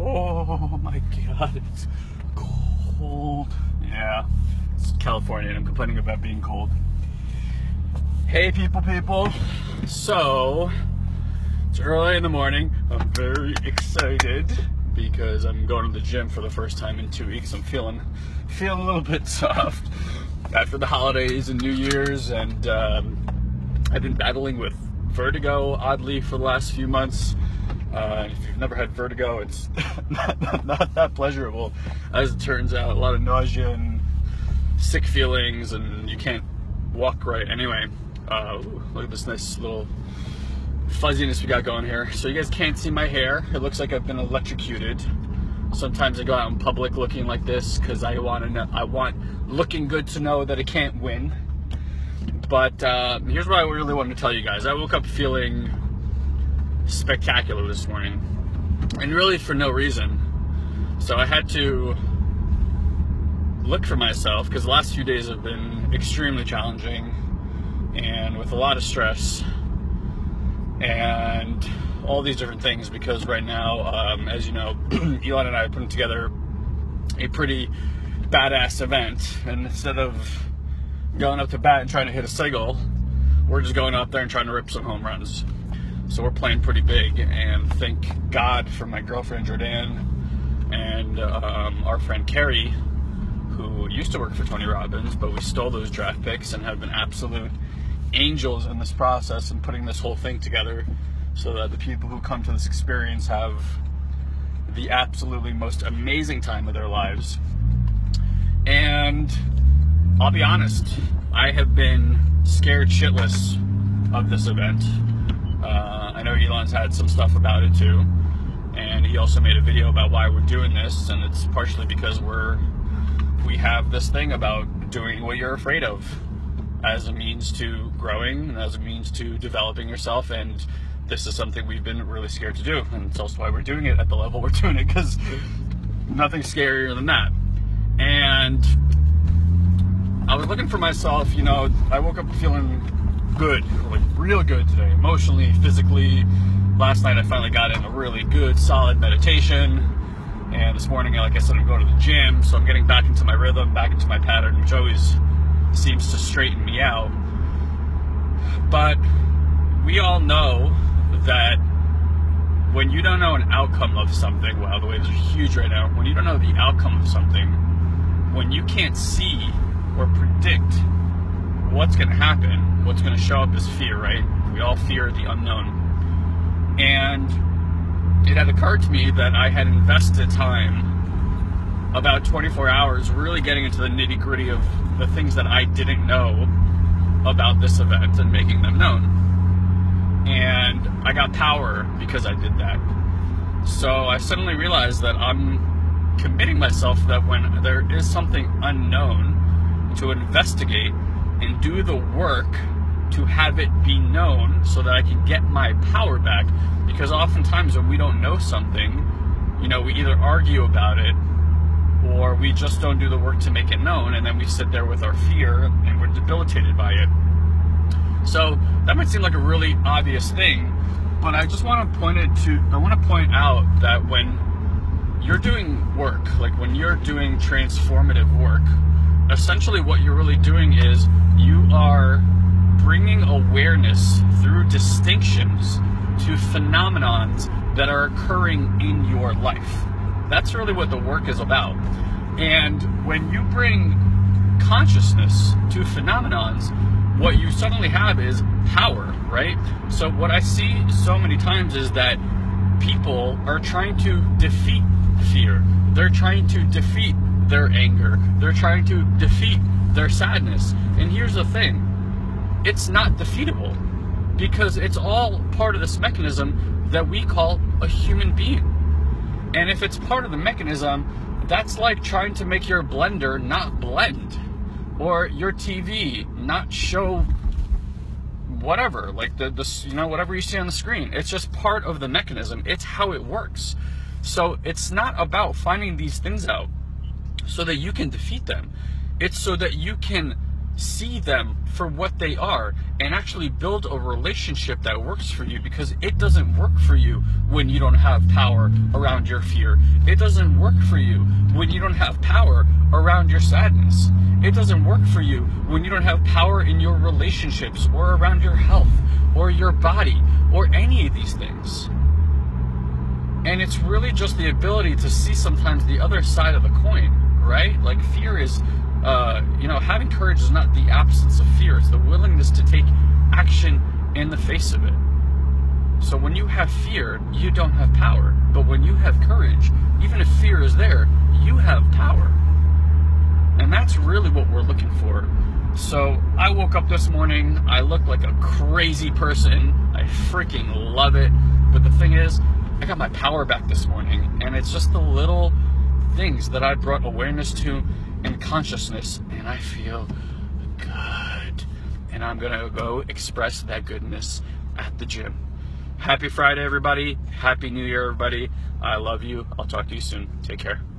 Oh my God, it's cold. Yeah, it's California and I'm complaining about being cold. Hey people. So, it's early in the morning. I'm very excited because I'm going to the gym for the first time in 2 weeks. I'm feeling a little bit soft after the holidays and New Year's, and I've been battling with vertigo, oddly, for the last few months. If you've never had vertigo, it's not that pleasurable. As it turns out, a lot of nausea and sick feelings, and you can't walk right. Anyway, look at this nice little fuzziness we got going here. So you guys can't see my hair. It looks like I've been electrocuted. Sometimes I go out in public looking like this because I want looking good to know that I can't win. But here's what I really wanted to tell you guys. I woke up feeling spectacular this morning, and really for no reason. So I had to look for myself because the last few days have been extremely challenging and with a lot of stress and all these different things, because right now, as you know, Elon and I are putting together a pretty badass event, and instead of going up to bat and trying to hit a single, we're just going out there and trying to rip some home runs. So we're playing pretty big, and thank God for my girlfriend Jordan and our friend Carrie, who used to work for Tony Robbins, but we stole those draft picks and have been absolute angels in this process and putting this whole thing together so that the people who come to this experience have the absolutely most amazing time of their lives. And I'll be honest, I have been scared shitless of this event. I know Elon's had some stuff about it too, and he also made a video about why we're doing this, and it's partially because we have this thing about doing what you're afraid of as a means to growing and as a means to developing yourself, and this is something we've been really scared to do, and it's also why we're doing it at the level we're doing it, because nothing's scarier than that. And I was looking for myself, you know, I woke up feeling good, like real good today, emotionally, physically. Last night I finally got in a really good, solid meditation, and this morning, like I said, I'm going to the gym, so I'm getting back into my rhythm, back into my pattern, which always seems to straighten me out. But we all know that when you don't know an outcome of something, wow, the waves are huge right now, when you don't know the outcome of something, when you can't see or predict what's going to happen, what's going to show up is fear, right? We all fear the unknown. And it had occurred to me that I had invested time, about 24 hours, really getting into the nitty-gritty of the things that I didn't know about this event and making them known. And I got power because I did that. So I suddenly realized that I'm committing myself that when there is something unknown, to investigate and do the work to have it be known so that I can get my power back. Because oftentimes when we don't know something, you know, we either argue about it or we just don't do the work to make it known, and then we sit there with our fear and we're debilitated by it. So that might seem like a really obvious thing, but I just want to point out that when you're doing work, like when you're doing transformative work, essentially what you're really doing is you are bringing awareness through distinctions to phenomenons that are occurring in your life. That's really what the work is about. And when you bring consciousness to phenomenons, what you suddenly have is power, right? So what I see so many times is that people are trying to defeat fear. They're trying to defeat their anger. They're trying to defeat their sadness. And here's the thing, it's not defeatable, because it's all part of this mechanism that we call a human being. And if it's part of the mechanism, that's like trying to make your blender not blend, or your TV not show whatever, like you know, whatever you see on the screen. It's just part of the mechanism. It's how it works. So it's not about finding these things out so that you can defeat them. It's so that you can see them for what they are and actually build a relationship that works for you, because it doesn't work for you when you don't have power around your fear. It doesn't work for you when you don't have power around your sadness. It doesn't work for you when you don't have power in your relationships or around your health or your body or any of these things. And it's really just the ability to see sometimes the other side of the coin, right? Like fear is, having courage is not the absence of fear. It's the willingness to take action in the face of it. So when you have fear, you don't have power. But when you have courage, even if fear is there, you have power. And that's really what we're looking for. So I woke up this morning. I look like a crazy person. I freaking love it. But the thing is, I got my power back this morning, and it's just the little things that I brought awareness to and consciousness, and I feel good. And I'm gonna go express that goodness at the gym. Happy Friday, everybody. Happy New Year, everybody. I love you. I'll talk to you soon. Take care.